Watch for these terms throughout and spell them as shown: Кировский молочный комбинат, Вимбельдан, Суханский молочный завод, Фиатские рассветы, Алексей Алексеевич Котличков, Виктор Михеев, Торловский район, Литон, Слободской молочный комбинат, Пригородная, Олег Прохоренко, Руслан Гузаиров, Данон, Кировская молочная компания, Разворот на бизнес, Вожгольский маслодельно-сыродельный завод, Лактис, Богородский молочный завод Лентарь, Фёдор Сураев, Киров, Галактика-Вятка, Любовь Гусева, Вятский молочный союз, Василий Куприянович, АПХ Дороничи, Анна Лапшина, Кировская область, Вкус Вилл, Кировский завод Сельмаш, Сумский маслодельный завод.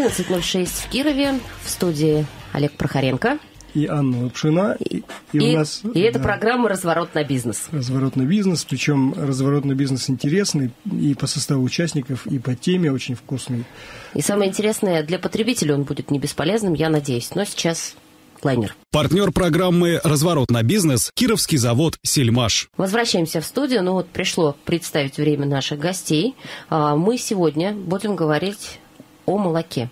11.06 в Кирове, в студии Олег Прохоренко и Анна Лапшина. И это программа «Разворот на бизнес». «Разворот на бизнес», причем «Разворот на бизнес» интересный и по составу участников, и по теме очень вкусный. И самое интересное, для потребителя он будет не бесполезным, я надеюсь. Но сейчас лайнер. Партнер программы «Разворот на бизнес» – Кировский завод «Сельмаш». Возвращаемся в студию. Ну вот пришло представить время наших гостей. Мы сегодня будем говорить о молоке,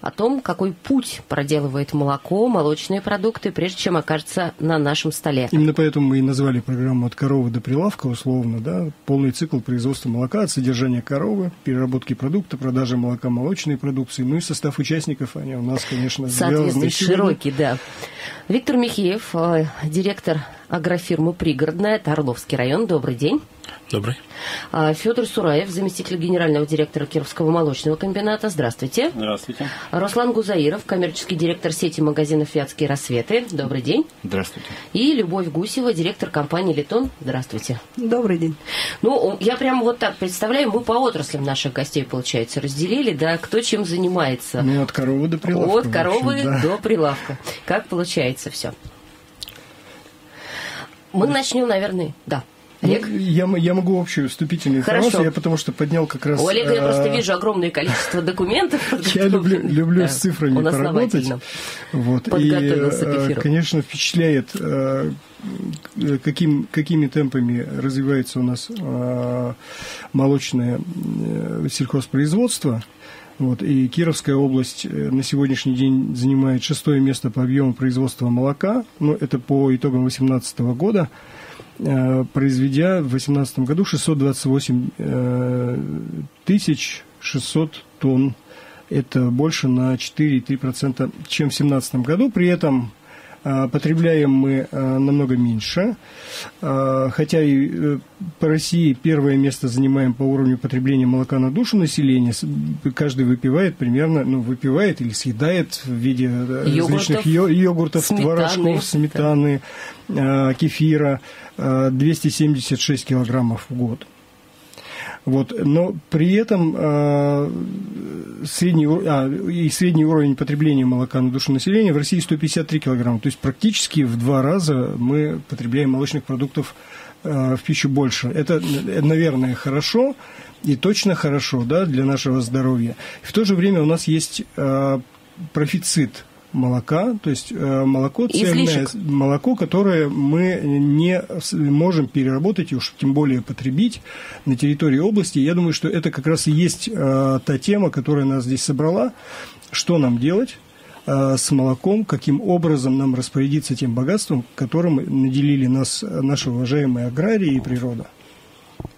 о том, какой путь проделывает молоко, молочные продукты, прежде чем окажется на нашем столе. Именно поэтому мы и назвали программу «От коровы до прилавка», условно, да, полный цикл производства молока, от содержания коровы, переработки продукта, продажи молока, молочной продукции, ну и состав участников, они у нас, конечно, соответственно, широкий, да. Виктор Михеев, директор агрофирмы «Пригородная», Торловский район. Добрый день. Добрый. Фёдор Сураев, заместитель генерального директора Кировского молочного комбината. Здравствуйте. Здравствуйте. Руслан Гузаиров, коммерческий директор сети магазинов «Фиатские рассветы». Добрый день. Здравствуйте. И Любовь Гусева, директор компании «Литон». Здравствуйте. Добрый день. Ну, я прямо вот так представляю, мы по отраслям наших гостей, получается, разделили, да, кто чем занимается. Ну, от коровы до прилавка. От коровы, в общем, да, до прилавка. Как получается все. Мы начнем, наверное, да. Олег? Я могу общую вступительную информацию, я потому что поднял как раз... У Олега я просто вижу огромное количество документов. Я люблю с цифрами поработать. Подготовился к эфиру. И, конечно, впечатляет, какими темпами развивается у нас молочное сельхозпроизводство. Вот, и Кировская область на сегодняшний день занимает 6-е место по объему производства молока. Ну, это по итогам 2018 года, произведя в 2018 году 628 600 тонн. Это больше на 4,3%, чем в 2017 году. При этом потребляем мы намного меньше, хотя и по России первое место занимаем по уровню потребления молока на душу населения. Каждый выпивает примерно, ну, выпивает или съедает в виде различных йогуртов, творожков, сметаны, кефира, 276 килограммов в год. Вот, но при этом средний уровень потребления молока на душу населения в России 153 килограмма. То есть практически в 2 раза мы потребляем молочных продуктов в пищу больше. Это, наверное, хорошо и точно хорошо, да, для нашего здоровья. В то же время у нас есть профицит молока, то есть молоко цельное, излишек, молоко, которое мы не можем переработать и уж тем более потребить на территории области. Я думаю, что это как раз и есть та тема, которая нас здесь собрала. Что нам делать с молоком, каким образом нам распорядиться тем богатством, которым наделили нас наши уважаемые аграрии и природа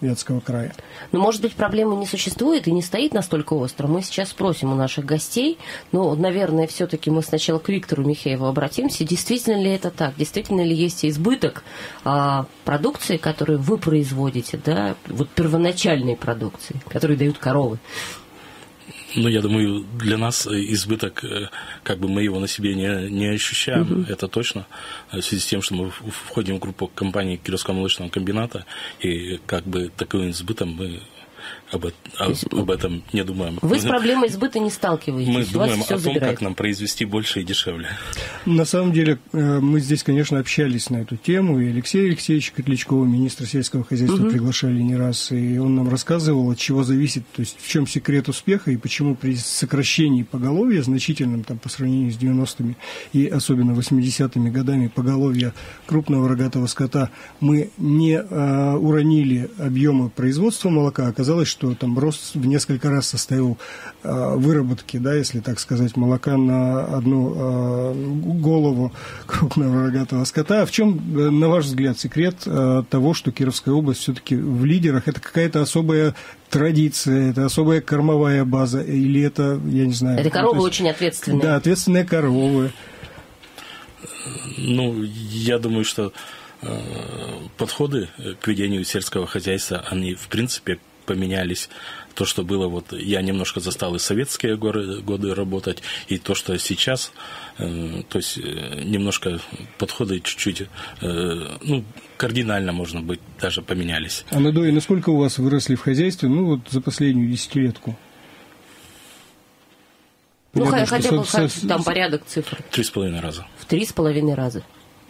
Вятского края. Но, может быть, проблемы не существует и не стоит настолько остро. Мы сейчас спросим у наших гостей, но, наверное, все-таки мы сначала к Виктору Михееву обратимся. Действительно ли это так? Действительно ли есть избыток продукции, которую вы производите, да, вот первоначальной продукции, которую дают коровы? Ну, я думаю, для нас избыток, как бы мы его на себе не ощущаем, это точно, в связи с тем, что мы входим в группу компаний Кировского молочного комбината, и как бы таким избытом мы об этом не думаем. Вы с проблемой избыта не сталкиваетесь? Мы думаем о том, как нам произвести больше и дешевле. На самом деле, мы здесь, конечно, общались на эту тему, и Алексея Алексеевича Котличкова, министра сельского хозяйства, приглашали не раз, и он нам рассказывал, от чего зависит, то есть в чем секрет успеха, и почему при сокращении поголовья, значительном там, по сравнению с 90-ми и особенно 80-ми годами, поголовья крупного рогатого скота, мы не уронили объемы производства молока, оказалось, что там рост в несколько раз составил выработки, да, если так сказать, молока на одну голову крупного рогатого скота. А в чем, на ваш взгляд, секрет того, что Кировская область все-таки в лидерах? Это какая-то особая традиция, это особая кормовая база, или это, я не знаю... Это коровы, ну, то есть, очень ответственные. Да, ответственные коровы. Ну, я думаю, что подходы к ведению сельского хозяйства, они, в принципе, поменялись. То, что было, вот я немножко застал и советские годы работать, и то, что сейчас, то есть немножко подходы чуть-чуть, ну, кардинально, можно быть, даже поменялись. Анадой, насколько у вас выросли в хозяйстве, ну, вот за последнюю десятилетку? порядок, хотя бы там порядок цифр. 3,5 раза. В 3,5 раза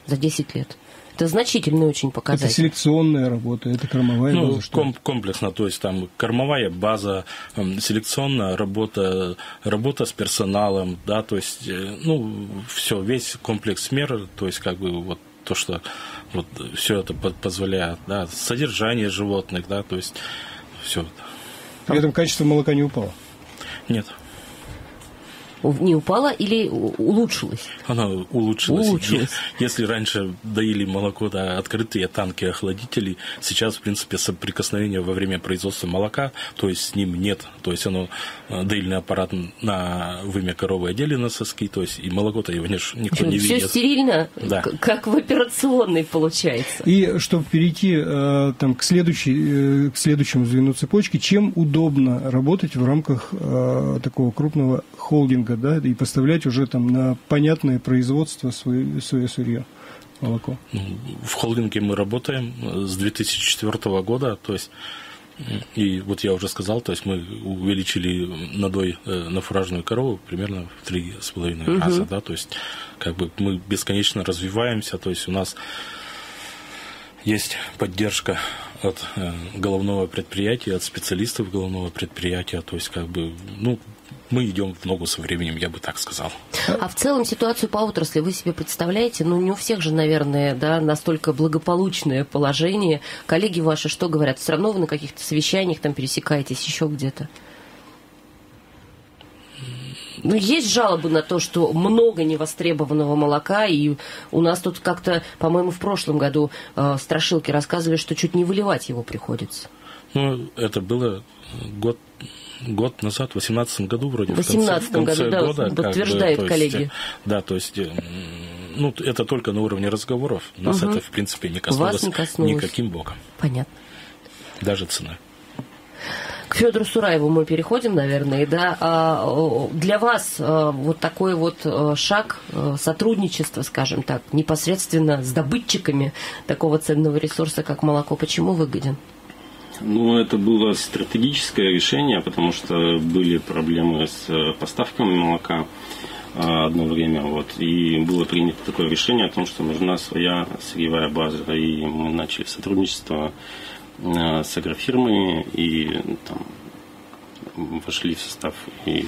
за 10 лет. Это значительный очень показатель. Это селекционная работа, это кормовая база? Ну, комплексно, то есть там кормовая база, селекционная работа, работа с персоналом, да, то есть, ну, все, весь комплекс мер, то есть, как бы, вот то, что вот все это позволяет, да, содержание животных, да, то есть, все. При этом качество молока не упало? Нет. Не упала или улучшилась? Она улучшилась. Если раньше доили молоко до открытые танки охладителей, сейчас, в принципе, соприкосновения во время производства молока, то есть с ним нет. То есть оно, доильный аппарат на выме коровы одели на соски, то есть и молоко-то его никто не видит. Все стерильно, да. Как в операционной получается. И чтобы перейти там, к следующему звену цепочки, чем удобно работать в рамках такого крупного холдинга? Да, и поставлять уже там на понятное производство свое сырье, молоко. В холдинге мы работаем с 2004 года, то есть, и вот я уже сказал, то есть мы увеличили надой на фуражную корову примерно в 3,5 раза, да, то есть как бы мы бесконечно развиваемся, то есть у нас есть поддержка от головного предприятия, от специалистов головного предприятия, то есть как бы, ну, мы идем в ногу со временем, я бы так сказал. А в целом ситуацию по отрасли вы себе представляете? Ну, не у всех же, наверное, да, настолько благополучное положение. Коллеги ваши что говорят? Все равно вы на каких-то совещаниях там пересекаетесь, еще где-то? Ну, есть жалобы на то, что много невостребованного молока, и у нас тут как-то, по-моему, в прошлом году страшилки рассказывали, что чуть не выливать его приходится. Ну, это было год назад, в 2018 году вроде. В 2018 году, да, года, подтверждают как бы, коллеги. Есть, да, то есть, ну, это только на уровне разговоров. Нас это, в принципе, не коснулось, никаким боком. Понятно. Даже цена. К Фёдору Сураеву мы переходим, наверное, да. Для вас вот такой вот шаг сотрудничества, скажем так, непосредственно с добытчиками такого ценного ресурса, как молоко, почему выгоден? Ну, это было стратегическое решение, потому что были проблемы с поставками молока одно время, вот, и было принято такое решение о том, что нужна своя сырьевая база, и мы начали сотрудничество с агрофирмой, и там вошли в состав их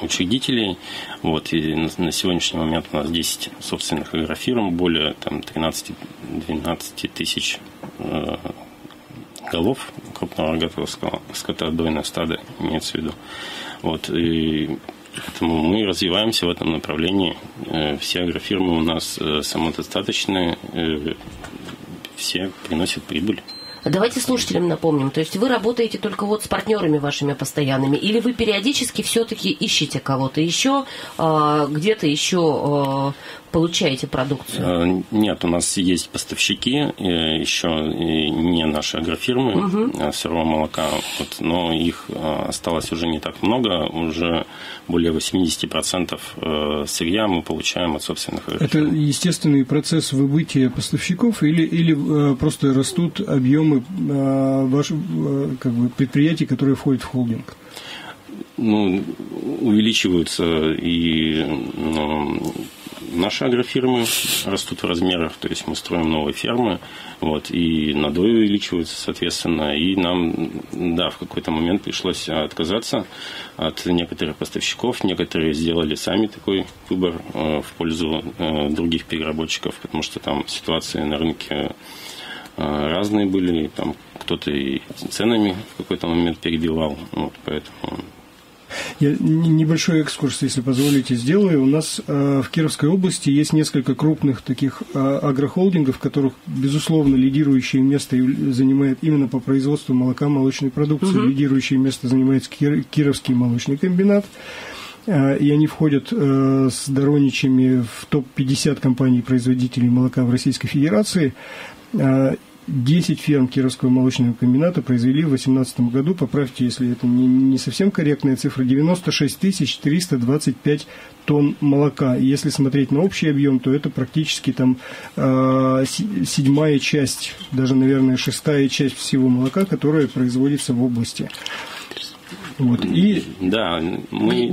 учредителей, вот, и на сегодняшний момент у нас 10 собственных агрофирм, более там 13-12 тысяч голов крупного рогатого скота, дойное стадо, имеется в виду. Вот, и поэтому мы развиваемся в этом направлении. Все агрофирмы у нас самодостаточные, все приносят прибыль. Давайте слушателям напомним, то есть вы работаете только вот с партнерами вашими постоянными, или вы периодически все-таки ищете кого-то еще, где-то еще получаете продукцию? Нет, у нас есть поставщики, еще не наши агрофирмы сырого молока, вот, но их осталось уже не так много, уже более 80% сырья мы получаем от собственных агрофирм. Это естественный процесс выбытия поставщиков или просто растут объемы ваших, как бы, предприятий, которые входят в холдинг? Ну, увеличиваются и наши агрофирмы растут в размерах, то есть мы строим новые фермы, вот, и надой увеличиваются, соответственно, и нам, да, в какой-то момент пришлось отказаться от некоторых поставщиков, некоторые сделали сами такой выбор в пользу других переработчиков, потому что там ситуации на рынке разные были, там кто-то и ценами в какой-то момент перебивал, вот, поэтому... Я небольшой экскурс, если позволите, сделаю. У нас в Кировской области есть несколько крупных таких агрохолдингов, в которых, безусловно, лидирующее место занимает именно по производству молока, молочной продукции. Лидирующее место занимает Кировский молочный комбинат. И они входят с Дороничами в топ-50 компаний-производителей молока в Российской Федерации. 10 ферм Кировского молочного комбината произвели в 2018 году, поправьте, если это не совсем корректная цифра, 96 325 тонн молока. И если смотреть на общий объем, то это практически там 7-я часть, даже, наверное, 6-я часть всего молока, которое производится в области. Вот, и... Да, мы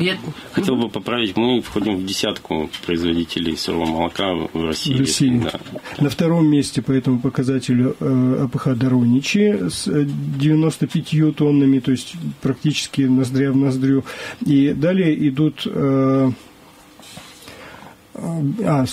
хотел бы поправить, мы входим в десятку производителей сырого молока в России. В России. Да. На втором месте по этому показателю АПХ Дороничи с 95 тоннами, то есть практически ноздря в ноздрю. И далее идут...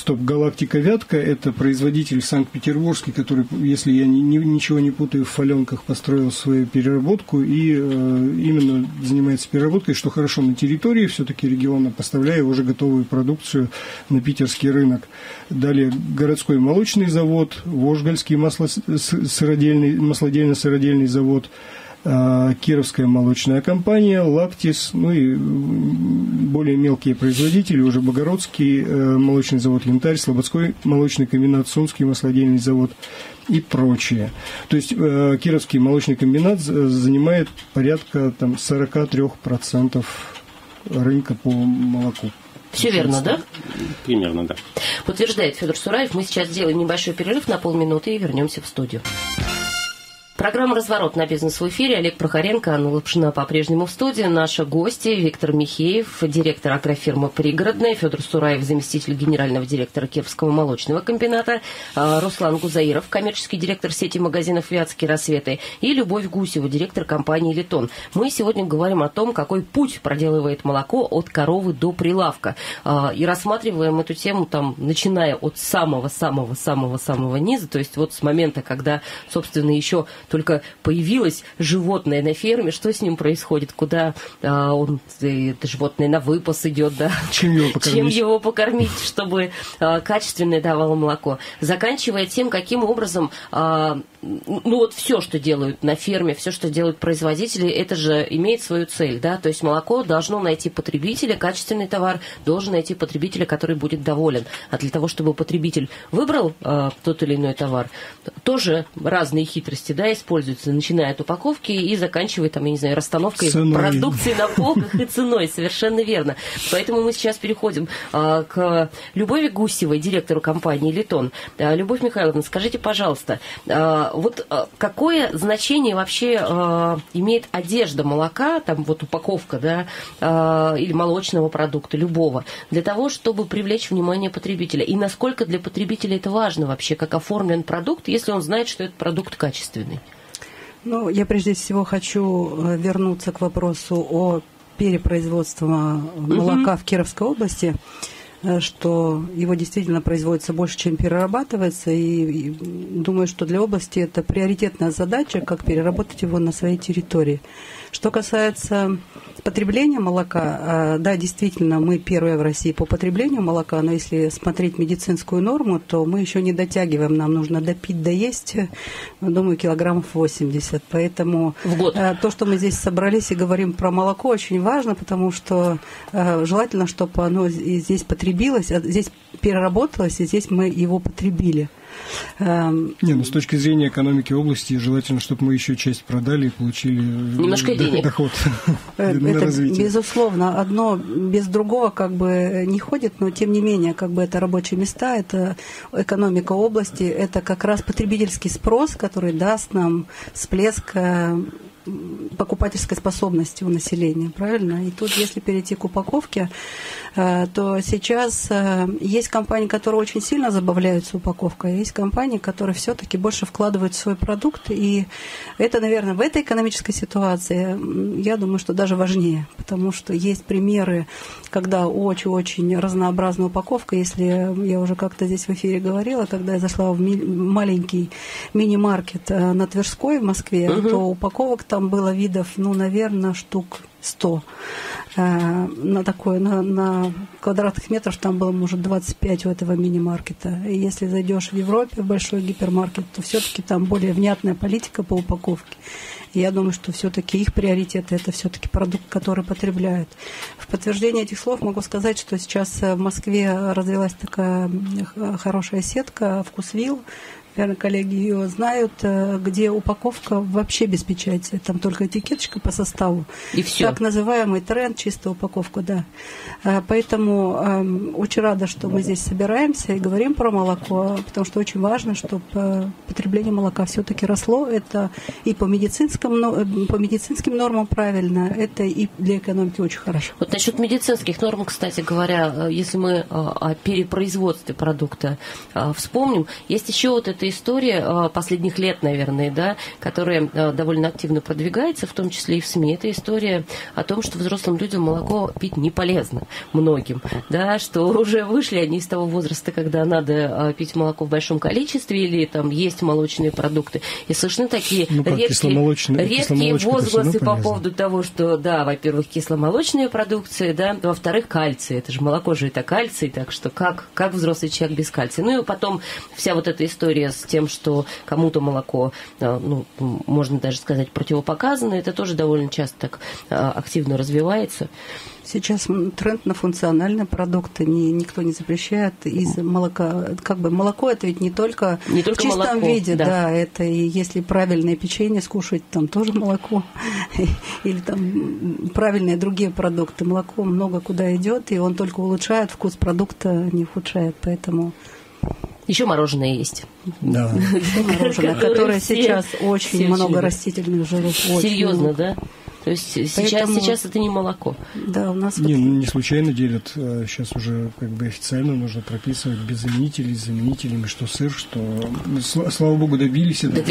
Галактика-Вятка, это производитель санкт-петербургский, который, если я ничего не путаю, в Фаленках построил свою переработку и именно занимается переработкой, что хорошо на территории все-таки региона, поставляя уже готовую продукцию на питерский рынок. Далее городской молочный завод, Вожгольский маслодельно-сыродельный завод, Кировская молочная компания, Лактис, ну и более мелкие производители, уже Богородский молочный завод Лентарь, Слободской молочный комбинат, Сумский маслодельный завод и прочее. То есть Кировский молочный комбинат занимает порядка там 43% рынка по молоку. Все верно, да? Примерно, да. Утверждает Фёдор Сураев. Мы сейчас сделаем небольшой перерыв на полминуты и вернемся в студию. Программа «Разворот на бизнес» в эфире. Олег Прохоренко, Анна Лапшина по-прежнему в студии. Наши гости Виктор Михеев, директор агрофирмы «Пригородная», Фёдор Сураев, заместитель генерального директора Кировского молочного комбината, Руслан Гузаиров, коммерческий директор сети магазинов «Фиатские рассветы», и Любовь Гусева, директор компании «Литон». Мы сегодня говорим о том, какой путь проделывает молоко от коровы до прилавка. И рассматриваем эту тему, там, начиная от самого-самого-самого-самого низа, то есть вот с момента, когда, собственно, еще... Только появилось животное на ферме, что с ним происходит, куда это животное на выпас идет, да? Чем его покормить, чтобы качественное давало молоко. Заканчивая тем, каким образом, все, что делают на ферме, все, что делают производители, это же имеет свою цель, да? То есть молоко должно найти потребителя, качественный товар должен найти потребителя, который будет доволен. А для того, чтобы потребитель выбрал тот или иной товар, тоже разные хитрости, да, используются, начиная от упаковки и заканчивая, там, я не знаю, расстановкой продукции на полках и ценой. Совершенно верно. Поэтому мы сейчас переходим к Любови Гусевой, директору компании «Литон». Любовь Михайловна, скажите, пожалуйста, какое значение вообще имеет одежда молока, там вот упаковка, да, или молочного продукта, любого, для того, чтобы привлечь внимание потребителя? И насколько для потребителя это важно вообще, как оформлен продукт, если он знает, что этот продукт качественный? Ну, я прежде всего хочу вернуться к вопросу о перепроизводстве молока в Кировской области, что его действительно производится больше, чем перерабатывается, и думаю, что для области это приоритетная задача, как переработать его на своей территории. Что касается потребления молока, да, действительно, мы первые в России по потреблению молока, но если смотреть медицинскую норму, то мы еще не дотягиваем, нам нужно допить, доесть, думаю, килограммов 80, поэтому в год. То, что мы здесь собрались и говорим про молоко, очень важно, потому что желательно, чтобы оно и здесь потребилось, здесь переработалось, и здесь мы его потребили. С точки зрения экономики области, желательно, чтобы мы еще часть продали и получили немножко денег. Доход на развитие. Безусловно, одно без другого как бы не ходит, но тем не менее, как бы это рабочие места, это экономика области, это как раз потребительский спрос, который даст нам всплеск покупательской способности у населения, правильно? И тут, если перейти к упаковке, то сейчас есть компании, которые очень сильно забавляются упаковкой, а есть компании, которые все-таки больше вкладывают в свой продукт, и это, наверное, в этой экономической ситуации, я думаю, что даже важнее, потому что есть примеры, когда очень-очень разнообразная упаковка, если я уже как-то здесь в эфире говорила, когда я зашла в маленький мини-маркет на Тверской в Москве, то упаковок там было видов, наверное, штук 100. На квадратных метров там было, может, 25 у этого мини-маркета. И если зайдешь в Европе в большой гипермаркет, то все-таки там более внятная политика по упаковке. И я думаю, что все-таки их приоритеты – это все-таки продукт, который потребляют. В подтверждение этих слов могу сказать, что сейчас в Москве развилась такая хорошая сетка «Вкус Вилл», Наверное, коллеги его знают, где упаковка вообще без печати. Там только этикеточка по составу. И все. Так называемый тренд, чистая упаковка, да. Поэтому очень рада, что мы здесь собираемся и говорим про молоко, потому что очень важно, чтобы потребление молока все-таки росло. Это и по медицинским нормам правильно, это и для экономики очень хорошо. Вот насчет медицинских норм, кстати говоря, если мы о перепроизводстве продукта вспомним, есть еще вот эта история последних лет, наверное, да, которая довольно активно продвигается, в том числе и в СМИ. Это история о том, что взрослым людям молоко пить не полезно многим, да, что уже вышли они из того возраста, когда надо пить молоко в большом количестве или там есть молочные продукты. И слышны такие редкие возгласы по поводу того, что, да, во-первых, кисломолочные продукции, да, во-вторых, кальций. Это же молоко же это кальций, так что как взрослый человек без кальция? Ну и потом вся вот эта история с тем, что кому-то молоко, ну, можно даже сказать, противопоказано, это тоже довольно часто так активно развивается. Сейчас тренд на функциональные продукты, никто не запрещает из молока. Как бы молоко это ведь не только в чистом молоко, виде, да, это и если правильное печенье скушать, там тоже молоко, или там правильные другие продукты. Молоко много куда идет, и он только улучшает вкус продукта, не ухудшает, поэтому... Еще мороженое есть. Да. Мороженое, которое сейчас очень много растительных жиров. Серьезно, да? То есть сейчас это не молоко. Да, у нас не случайно делят. Сейчас уже как бы официально нужно прописывать без заменителей, с заменителями, что сыр, что... Слава богу, добились этого.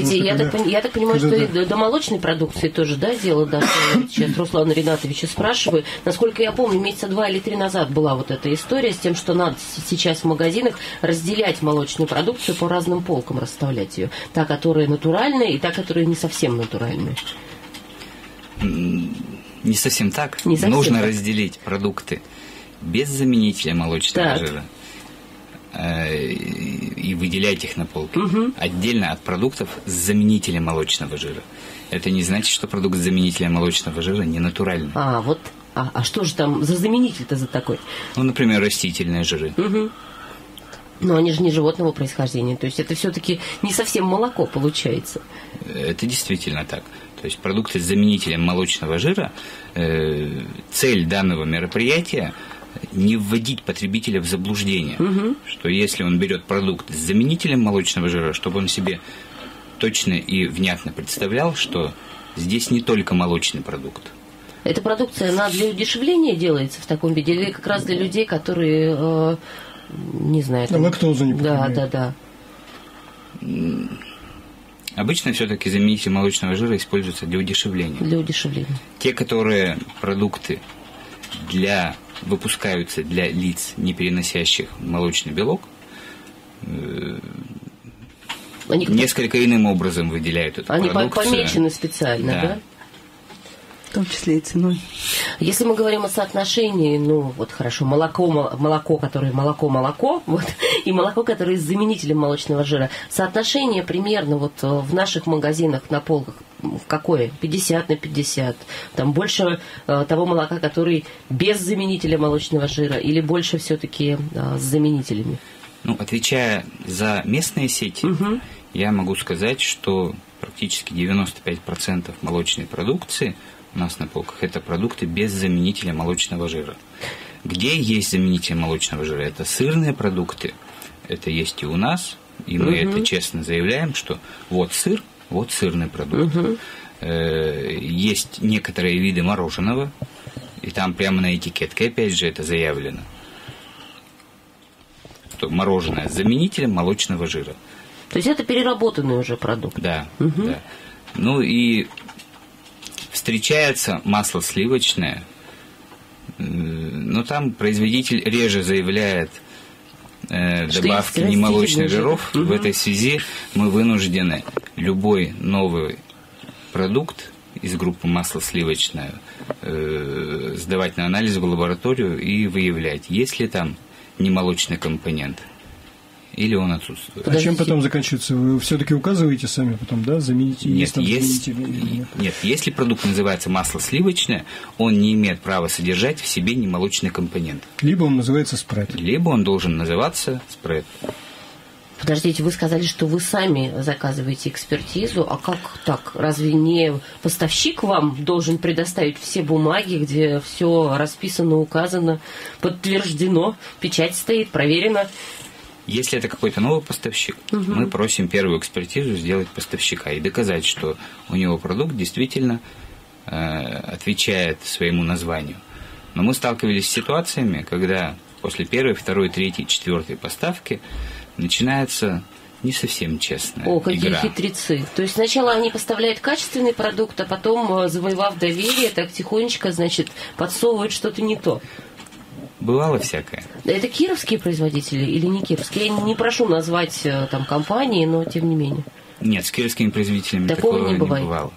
Я так понимаю, что и до молочной продукции тоже, да, дело дошло. Сейчас Руслана Ринатовича спрашиваю. Насколько я помню, месяца 2 или 3 назад была вот эта история с тем, что надо сейчас в магазинах разделять молочную продукцию по разным полкам, расставлять ее. Та, которая натуральная, и та, которая не совсем натуральная. Не совсем так. Не совсем нужно так. Разделить продукты без заменителя молочного жира и выделять их на полке отдельно от продуктов с заменителем молочного жира. Это не значит, что продукт с заменителем молочного жира не натуральный. А что же там за заменитель-то за такой? Ну, например, растительные жиры. Но они же не животного происхождения. То есть это все-таки не совсем молоко получается. Это действительно так. То есть продукты с заменителем молочного жира, цель данного мероприятия не вводить потребителя в заблуждение, что если он берет продукт с заменителем молочного жира, чтобы он себе точно и внятно представлял, что здесь не только молочный продукт. Эта продукция, она для удешевления делается в таком виде или как раз для людей, которые, не знаю... Лактозу не понимают. Да. Обычно все-таки заменитель молочного жира используется для удешевления. Для удешевления. Те, которые продукты выпускаются для лиц, не переносящих молочный белок, они несколько иным образом выделяют эту продукцию. Они помечены специально, да? В том числе и ценой. Если мы говорим о соотношении, ну вот хорошо, молоко, вот, и молоко, которое с заменителем молочного жира, соотношение примерно вот в наших магазинах на полках какое? 50 на 50? Там больше того молока, который без заменителя молочного жира, или больше все-таки с заменителями? Ну, отвечая за местные сети, я могу сказать, что практически 95% молочной продукции у нас на полках это продукты без заменителя молочного жира. Где есть заменитель молочного жира? Это сырные продукты. Это есть и у нас. И мы это честно заявляем, что вот сыр, вот сырный продукт. Есть некоторые виды мороженого. И там прямо на этикетке, опять же, это заявлено. Что мороженое с заменителем молочного жира. То есть это переработанный уже продукт. Да. Да. Ну и... Встречается масло сливочное, но там производитель реже заявляет добавки немолочных жиров. В этой связи мы вынуждены любой новый продукт из группы масла сливочное сдавать на анализ в лабораторию и выявлять, есть ли там немолочный компонент. Или он отсутствует. А чем потом заканчивается? Вы все-таки указываете сами потом, да, заменитель? Нет, если продукт называется масло сливочное, он не имеет права содержать в себе немолочный компонент. Либо он называется спрайт. Либо он должен называться спрайт. Подождите, вы сказали, что вы сами заказываете экспертизу, а как так? Разве не поставщик вам должен предоставить все бумаги, где все расписано, указано, подтверждено, печать стоит, проверено? Если это какой-то новый поставщик, мы просим первую экспертизу сделать поставщика и доказать, что у него продукт действительно отвечает своему названию. Но мы сталкивались с ситуациями, когда после первой, второй, третьей, четвертой поставки начинается не совсем честная игра. О, какие хитрецы. То есть сначала они поставляют качественный продукт, а потом, завоевав доверие, так тихонечко, значит, подсовывают что-то не то. Бывало всякое. Это кировские производители или не кировские? Я не прошу назвать там компании, но тем не менее. Нет, с кировскими производителями такого не бывало.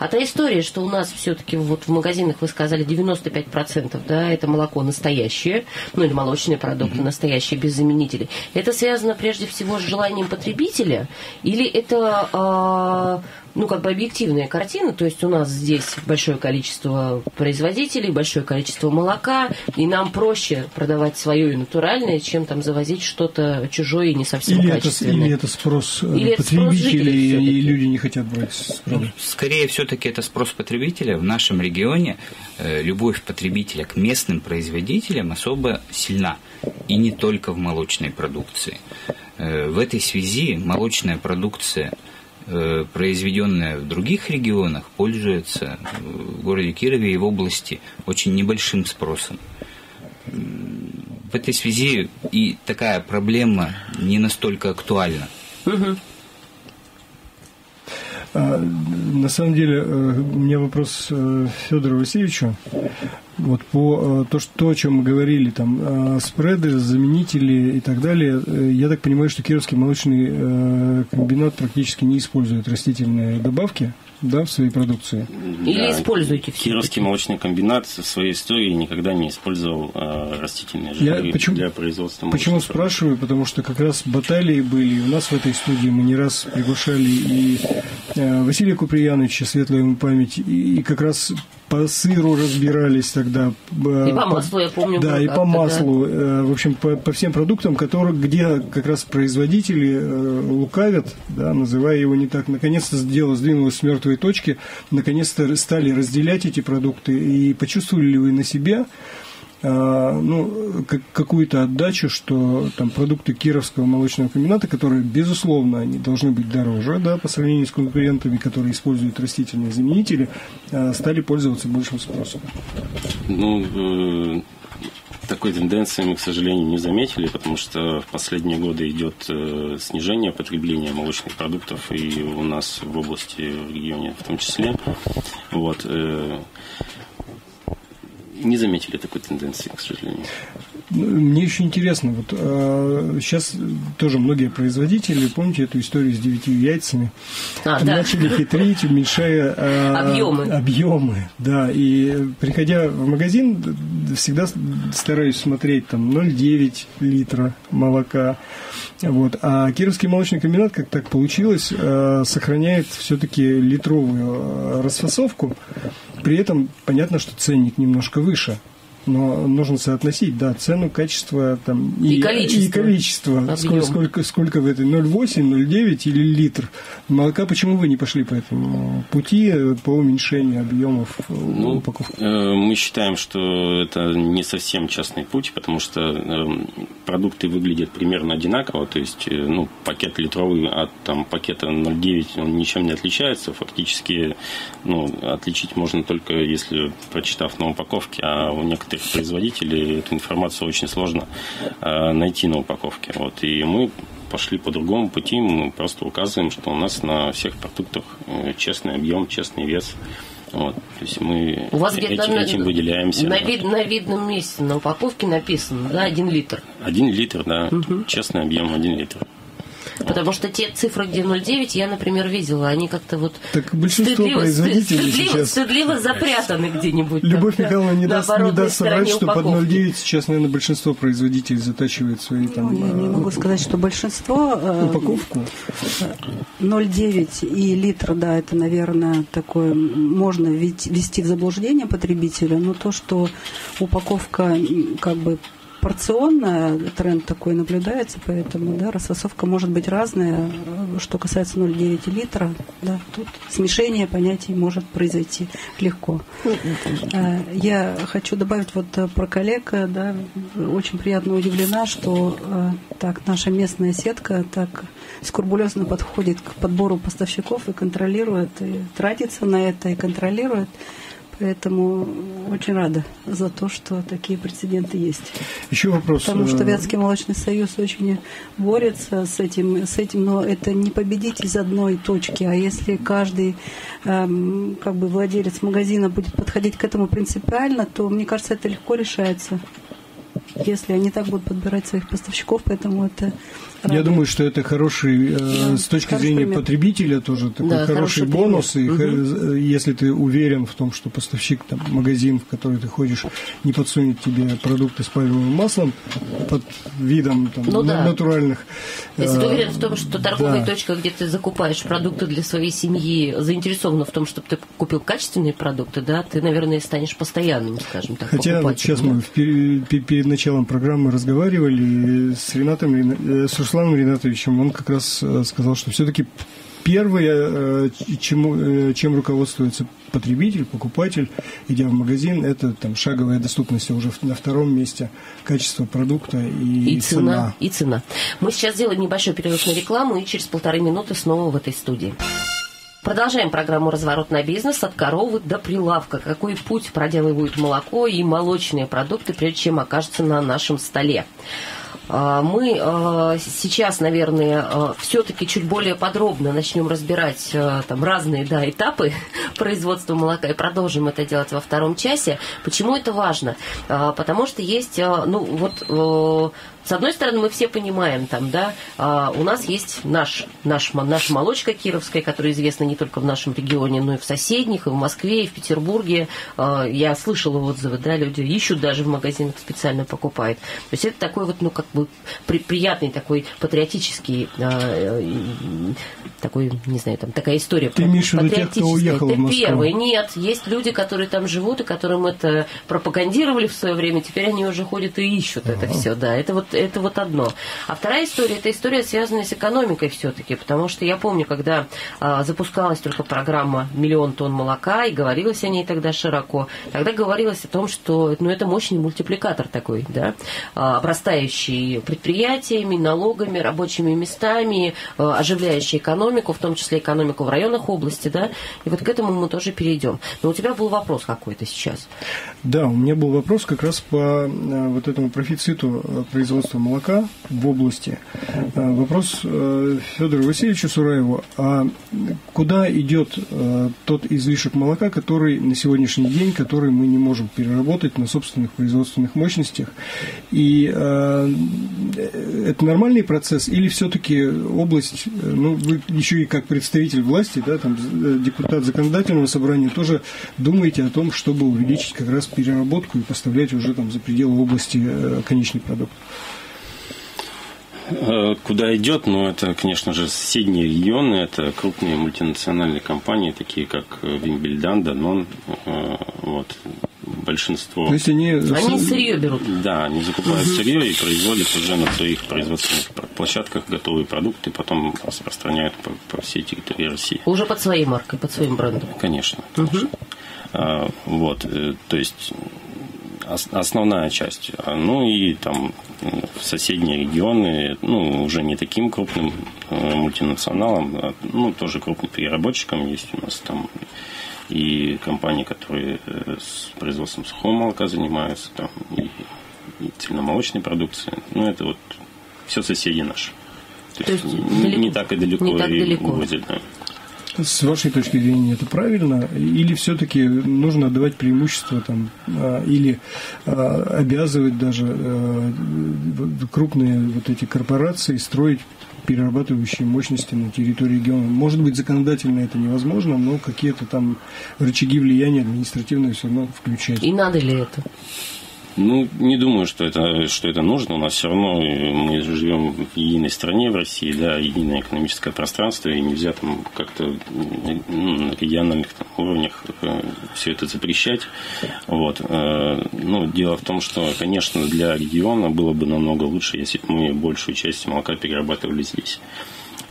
А та история, что у нас все-таки вот в магазинах, вы сказали, 95%, да, это молоко настоящее, ну или молочные продукты настоящие, без заменителей. Это связано прежде всего с желанием потребителя или это, ну, как бы объективная картина, то есть у нас здесь большое количество производителей, большое количество молока, и нам проще продавать свое и натуральное, чем там завозить что-то чужое и не совсем качественное. Или это спрос потребителей, и люди не хотят брать спрос. Скорее, все-таки это спрос потребителя. В нашем регионе любовь потребителя к местным производителям особо сильна, и не только в молочной продукции. В этой связи молочная продукция, произведенная в других регионах, пользуется в городе Кирове и в области очень небольшим спросом. В этой связи и такая проблема не настолько актуальна. На самом деле, у меня вопрос Фёдору Васильевичу. Вот по то, о чем мы говорили, там спреды, заменители и так далее, я так понимаю, что Кировский молочный комбинат практически не использует растительные добавки, да, в своей продукции. Или да, используете все. Кировский молочный комбинат в своей истории никогда не использовал растительные жиры для производства молочных. Почему спрашиваю? Потому что как раз баталии были у нас в этой студии, мы не раз приглашали и Василия Куприяновича, светлая ему память, и как раз по сыру разбирались тогда. И по маслу, я помню. Да, и по маслу. Да. В общем, по всем продуктам, которые, где как раз производители лукавят, да, называя его не так. Наконец-то дело сдвинулось с мертвой точки. Наконец-то стали разделять эти продукты. И почувствовали ли вы на себя какую-то отдачу, что там продукты Кировского молочного комбината, которые, безусловно, они должны быть дороже, да, по сравнению с конкурентами, которые используют растительные заменители, стали пользоваться большим спросом? Ну, такой тенденции мы, к сожалению, не заметили, потому что в последние годы идет снижение потребления молочных продуктов и у нас в области, в регионе в том числе. Вот. Не заметили такой тенденции, к сожалению. Мне еще интересно, вот сейчас тоже многие производители, помните эту историю с 9 яйцами, начали хитрить, уменьшая объемы, да, и приходя в магазин, всегда стараюсь смотреть там 0,9 литра молока, вот, а Кировский молочный комбинат, как так получилось, сохраняет все-таки литровую расфасовку. При этом понятно, что ценник немножко выше, но нужно соотносить, да, цену, качество там, и количество сколько в этой 0,8, 0,9 или литр молока. Почему вы не пошли по этому пути по уменьшению объемов упаковки? Мы считаем, что это не совсем честный путь, потому что продукты выглядят примерно одинаково, то есть пакет литровый от там, пакета 0,9 он ничем не отличается, фактически отличить можно только если прочитав на упаковке, а у некоторых производителей эту информацию очень сложно найти на упаковке. Вот. И мы пошли по другому пути, мы просто указываем, что у нас на всех продуктах честный объем, честный вес. Вот. То есть мы этим выделяемся. На видном месте на упаковке написано, да, 1 литр. 1 литр, да, честный объем 1 литр. Потому что те цифры, где 0,9, я, например, видела, они как-то вот стыдливо запрятаны где-нибудь. Любовь Михайловна не даст соврать, что под 0,9 сейчас, наверное, большинство производителей затачивает свои там... Я не могу сказать, что большинство... Упаковку? 0,9 и литр, да, это, наверное, такое... Можно ввести в заблуждение потребителя, но то, что упаковка как бы порционно, тренд такой наблюдается, поэтому да, расфасовка может быть разная. Что касается 0,9 литра, да, тут смешение понятий может произойти легко. Я хочу добавить вот про коллег, да, очень приятно удивлена, что так наша местная сетка так скрупулезно подходит к подбору поставщиков и контролирует, и тратится на это, и контролирует. Поэтому очень рада за то, что такие прецеденты есть. Еще вопрос. Потому что Вятский молочный союз очень борется с этим, но это не победить из одной точки. А если каждый как бы владелец магазина будет подходить к этому принципиально, то, мне кажется, это легко решается. Если они так будут подбирать своих поставщиков, поэтому это... Я думаю, что это хороший, с точки зрения потребителя, тоже такой хороший бонус. И если ты уверен в том, что поставщик, там, магазин, в который ты ходишь, не подсунет тебе продукты с пальмовым маслом под видом там, натуральных. Если ты уверен в том, что торговая точка, где ты закупаешь продукты для своей семьи, заинтересована в том, чтобы ты купил качественные продукты, да, ты, наверное, станешь постоянным, скажем так, покупателем. Хотя вот сейчас мы перед началом программы разговаривали с Русланом Ринатовичем, он как раз сказал, что все-таки первое, чем руководствуется потребитель, покупатель, идя в магазин, это там шаговая доступность, уже на втором месте качество продукта и цена. Мы сейчас сделаем небольшой перерыв на рекламу и через 1,5 минуты снова в этой студии. Продолжаем программу «Разворот на бизнес» от коровы до прилавка. Какой путь проделывают молоко и молочные продукты, прежде чем окажутся на нашем столе? Мы сейчас, наверное, все-таки чуть более подробно начнем разбирать там разные этапы производства молока и продолжим это делать во втором часе. Почему это важно? Потому что есть, с одной стороны, мы все понимаем, у нас есть наша молочка кировская, которая известна не только в нашем регионе, но и в соседних, и в Москве, и в Петербурге. Я слышала отзывы, люди ищут, даже в магазинах специально покупают. То есть это такой приятный такой патриотический, такая история. Ты имеешь в виду тех, кто уехал в Москву? Первый. Нет, есть люди, которые там живут и которым это пропагандировали в свое время, теперь они уже ходят и ищут это все, Это одно. А вторая история, это история, связанная с экономикой все-таки, потому что я помню, когда запускалась только программа «Миллион тонн молока», и говорилось о ней тогда широко, тогда говорилось о том, что это мощный мультипликатор такой, обрастающий предприятиями, налогами, рабочими местами, оживляющий экономику, в том числе экономику в районах области, и вот к этому мы тоже перейдем. Но у тебя был вопрос какой-то сейчас. Да, у меня был вопрос как раз по этому профициту производства молока в области. Вопрос Фёдору Васильевичу Сураеву. А куда идет тот излишек молока, который на сегодняшний день, который мы не можем переработать на собственных производственных мощностях? И это нормальный процесс? Или все-таки область, вы еще и как представитель власти, депутат законодательного собрания, тоже думаете о том, чтобы увеличить как раз переработку и поставлять уже за пределы области конечный продукт? Куда идет? Это, конечно же, соседние регионы, это крупные мультинациональные компании, такие как Вимбельдан, Данон, большинство. То есть они сырье берут? Да, они закупают сырье и производят уже на своих производственных площадках готовые продукты, потом распространяют по всей территории России. Уже под своей маркой, под своим брендом? Конечно. То есть... Основная часть. Ну и там соседние регионы, уже не таким крупным мультинационалам, тоже крупным переработчикам есть у нас там и компании, которые с производством сухого молока занимаются, там и цельномолочной продукции. Это все соседи наши. То есть не так и далеко. Не так далеко. С вашей точки зрения, это правильно? Или все-таки нужно отдавать преимущество или обязывать даже крупные эти корпорации строить перерабатывающие мощности на территории региона? Может быть, законодательно это невозможно, но какие-то рычаги влияния административные все равно включать. И надо ли это? Ну, не думаю, что это нужно. У нас все равно мы живем в единой стране, в России, да, единое экономическое пространство, и нельзя там как-то на региональных уровнях все это запрещать. Вот. Ну, дело в том, что, конечно, для региона было бы намного лучше, если бы мы большую часть молока перерабатывали здесь.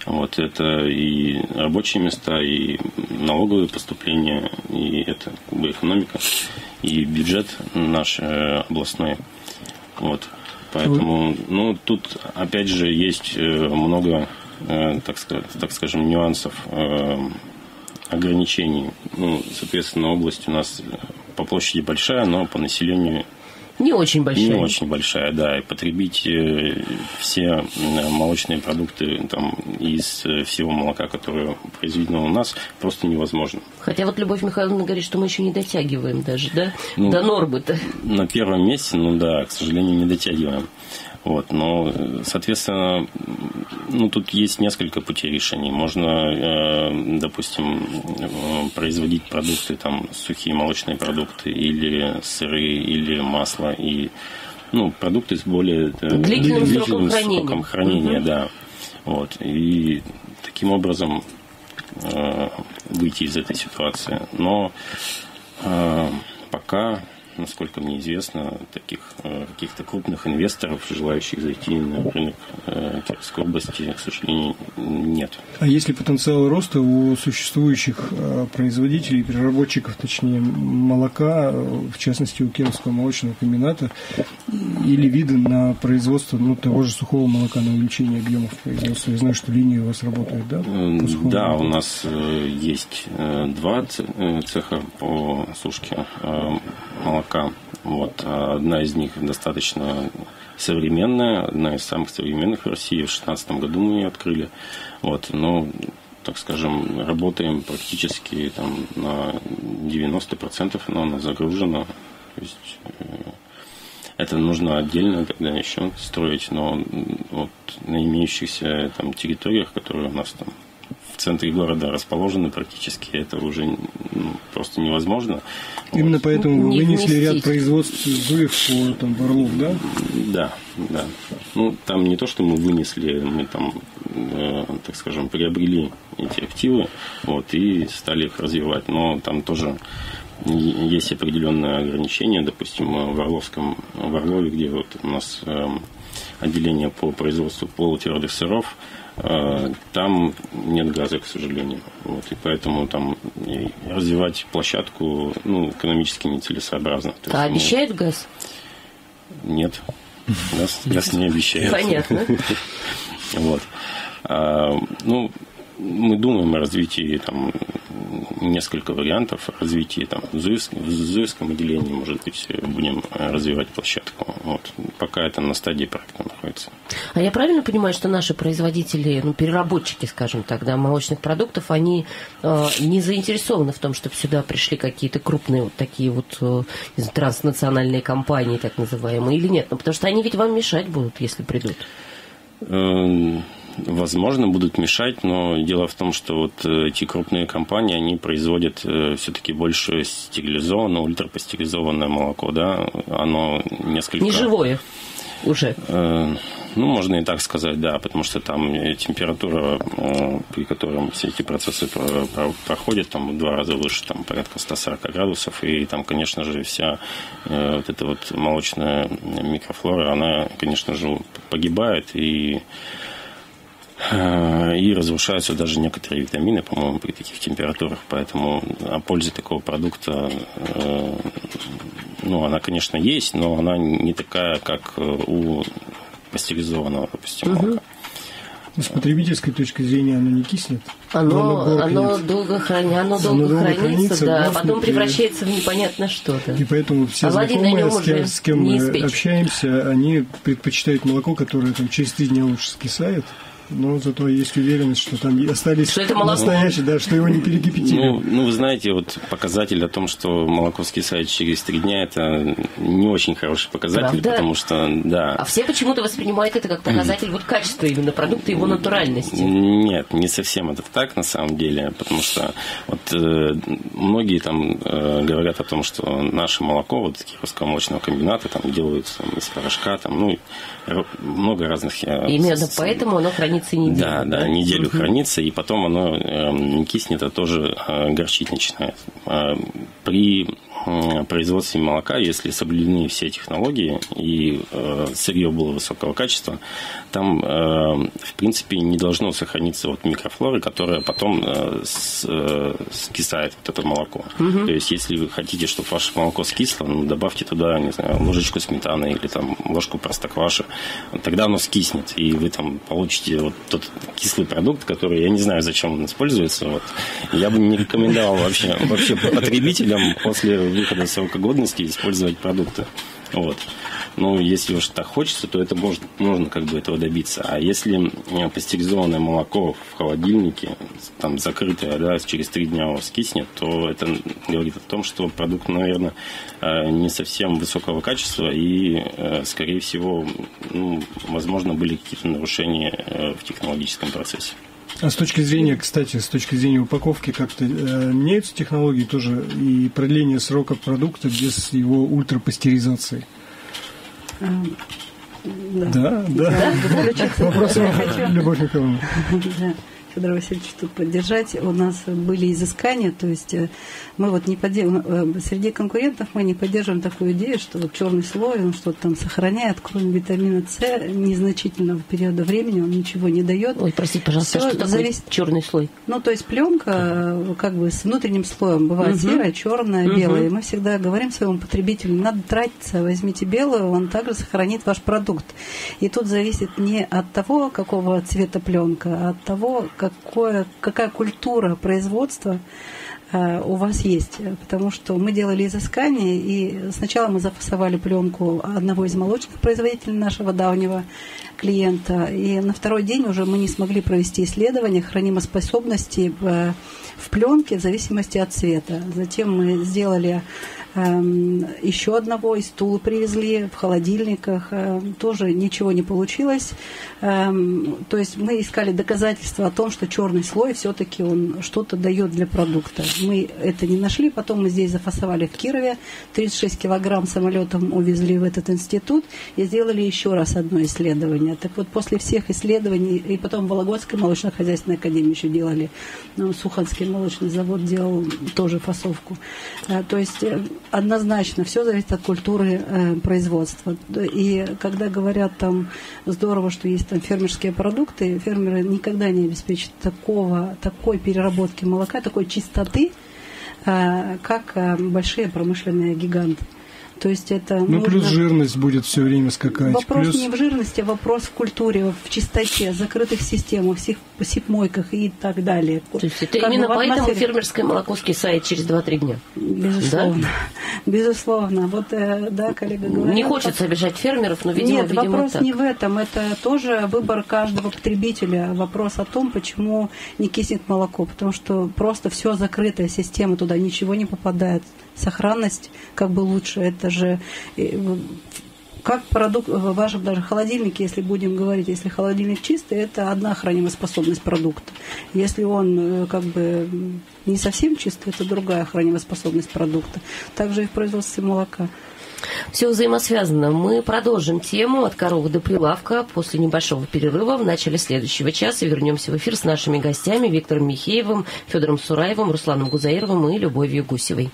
Вот это и рабочие места, и налоговые поступления, и это как бы экономика, и бюджет наш областной. Вот. Поэтому, ну, тут опять же есть много, так скажем, нюансов, ограничений. Ну, соответственно, область у нас по площади большая, но по населению не очень большая. Не очень большая, да. И потребить все молочные продукты там, из всего молока, которое произведено у нас, просто невозможно. Хотя вот Любовь Михайловна говорит, что мы еще не дотягиваем даже, да? Ну, до нормы-то. На первом месте, ну да, к сожалению, не дотягиваем. Вот, но, соответственно, ну, тут есть несколько путей решений. Можно, допустим, производить продукты, там, сухие молочные продукты, или сыры, или масло, и, ну, продукты с более длительным сроком хранения, да. Вот, и таким образом выйти из этой ситуации. Но пока... Насколько мне известно, таких каких-то крупных инвесторов, желающих зайти на рынок Кировской области, к сожалению, нет. А есть ли потенциал роста у существующих производителей, переработчиков, точнее, молока, в частности, у Кировского молочного комбината, или виды на производство, ну, того же сухого молока, на увеличение объемов производства? Я знаю, что линия у вас работает, да? Да, у нас есть два цеха по сушке молока. Вот. Одна из них достаточно современная, одна из самых современных в России. В 2016 году мы ее открыли. Вот. Но, так скажем, работаем практически там, на 90%, но она загружена. То есть, это нужно отдельно тогда еще строить, но вот на имеющихся там территориях, которые у нас там в центре города расположены практически, это уже, ну, просто невозможно. Именно вот. Поэтому вы вынесли ряд производств Зуевку, там, Барлов, да? Да, да. Ну, там не то, что мы вынесли, мы там, так скажем, приобрели эти активы, вот, и стали их развивать, но там тоже есть определенные ограничения, допустим, в Орлове, где вот у нас отделение по производству полутвердых сыров, там нет газа, к сожалению. Вот, и поэтому там развивать площадку, ну, экономически нецелесообразно. А обещает газ? Нет. Газ не обещает. Понятно. Вот. Ну, мы думаем о развитии там несколько вариантов. Развитие там в Зуевском отделении, может быть, будем развивать площадку. Вот. Пока это на стадии проекта находится. А я правильно понимаю, что наши производители, ну, переработчики, скажем так, да, молочных продуктов, они не заинтересованы в том, чтобы сюда пришли какие-то крупные вот такие вот транснациональные компании, так называемые, или нет? Ну, потому что они ведь вам мешать будут, если придут. Возможно, будут мешать, но дело в том, что вот эти крупные компании, они производят все-таки больше стерилизованное, ультрапастеризованное молоко, да, оно несколько... Не живое уже. Ну, можно и так сказать, да, потому что там температура, при которой все эти процессы проходят, там в 2 раза выше, там порядка 140 градусов, и там, конечно же, вся вот эта вот молочная микрофлора, она, конечно же, погибает, и разрушаются даже некоторые витамины, по-моему, при таких температурах. Поэтому о пользе такого продукта, ну, она, конечно, есть, но она не такая, как у пастеризованного, допустим, молока. С потребительской точки зрения оно не киснет. Оно долго хранится, да, а потом превращается в непонятно что-то. И поэтому все знакомые, с кем мы общаемся, они предпочитают молоко, которое там через 3 дня лучше скисает. но зато есть уверенность, что там остались настоящие, да, что его не перекипятили. Ну, вы знаете, вот показатель о том, что молоко скисает через 3 дня, это не очень хороший показатель, правда? Потому что, да. А все почему-то воспринимают это как показатель вот качества именно продукта, его натуральности. Нет, не совсем это так на самом деле, потому что вот многие там говорят о том, что наше молоко, вот Кировского молочного комбината, там делают из порошка, там, ну, много разных... Именно поэтому оно хранится неделю. Да, да, неделю хранится, и потом оно не киснет, а тоже горчить начинает. При производстве молока, если соблюдены все технологии и сырье было высокого качества, там, в принципе, не должно сохраниться вот микрофлоры, которая потом скисает вот это молоко. То есть, если вы хотите, чтобы ваше молоко скисло, ну, добавьте туда, не знаю, ложечку сметаны или там ложку простокваши, тогда оно скиснет, и вы там получите вот тот кислый продукт, который, я не знаю, зачем он используется, вот. Я бы не рекомендовал вообще потребителям после выхода срока годности использовать продукты. Вот. Но если уж так хочется, то это можно как бы этого добиться. А если пастеризованное молоко в холодильнике, там закрытое, да, через 3 дня скиснет, то это говорит о том, что продукт, наверное, не совсем высокого качества и, скорее всего, ну, возможно, были какие-то нарушения в технологическом процессе. А с точки зрения, кстати, с точки зрения упаковки, как-то меняются технологии тоже и продление срока продукта без его ультрапастеризации? Да. Вопрос вам, Любовь Михайловна. Фёдор Васильевич, чтобы поддержать, у нас были изыскания, то есть мы вот не поддерживаем, среди конкурентов мы не поддерживаем такую идею, что вот черный слой, он что-то там сохраняет, кроме витамина С, незначительного периода времени он ничего не дает. Ой, простите, пожалуйста, что такое черный слой? Ну, то есть пленка как бы с внутренним слоем бывает серая, черная, белая. И мы всегда говорим своему потребителю, надо тратиться, возьмите белую, он также сохранит ваш продукт. И тут зависит не от того, какого цвета пленка, а от того, какая культура производства у вас есть, потому что мы делали изыскания, и сначала мы зафасовали пленку одного из молочных производителей нашего давнего клиента, и на второй день уже мы не смогли провести исследование хранимоспособности в пленке в зависимости от цвета. Затем мы сделали еще одного, из Тулы привезли, в холодильниках, тоже ничего не получилось. То есть мы искали доказательства о том, что черный слой все-таки он что-то дает для продукта. Мы это не нашли, потом мы здесь зафасовали в Кирове, 36 килограмм самолетом увезли в этот институт и сделали еще раз одно исследование. Так вот, после всех исследований, и потом в Вологодской молочно-хозяйственной академии еще делали, ну, Суханский молочный завод делал тоже фасовку. То есть однозначно все зависит от культуры производства. И когда говорят там здорово, что есть там фермерские продукты, фермеры никогда не обеспечат такой переработки молока, такой чистоты, как большие промышленные гиганты. То есть это плюс жирность будет все время скакать. Вопрос не в жирности, а вопрос в культуре, в чистоте, в закрытых системах, в сипмойках и так далее. То есть это именно поэтому фермерское молоко скисает через 2-3 дня? Безусловно. Да? Безусловно. Вот, да, коллега говорит. Не хочется обижать фермеров, но, видимо, так. Нет, вопрос не в этом. Это тоже выбор каждого потребителя. Вопрос о том, почему не киснет молоко. Потому что просто все закрытая система, туда ничего не попадает. Сохранность как бы лучше. Это же как продукт в вашем даже холодильнике, если будем говорить, если холодильник чистый, это одна хранимоспособность продукта. Если он как бы не совсем чистый, это другая хранимоспособность продукта. Также и в производстве молока. Все взаимосвязано. Мы продолжим тему «От коровы до прилавка» после небольшого перерыва. В начале следующего часа вернемся в эфир с нашими гостями Виктором Михеевым, Фёдором Сураевым, Русланом Гузаировым и Любовью Гусевой.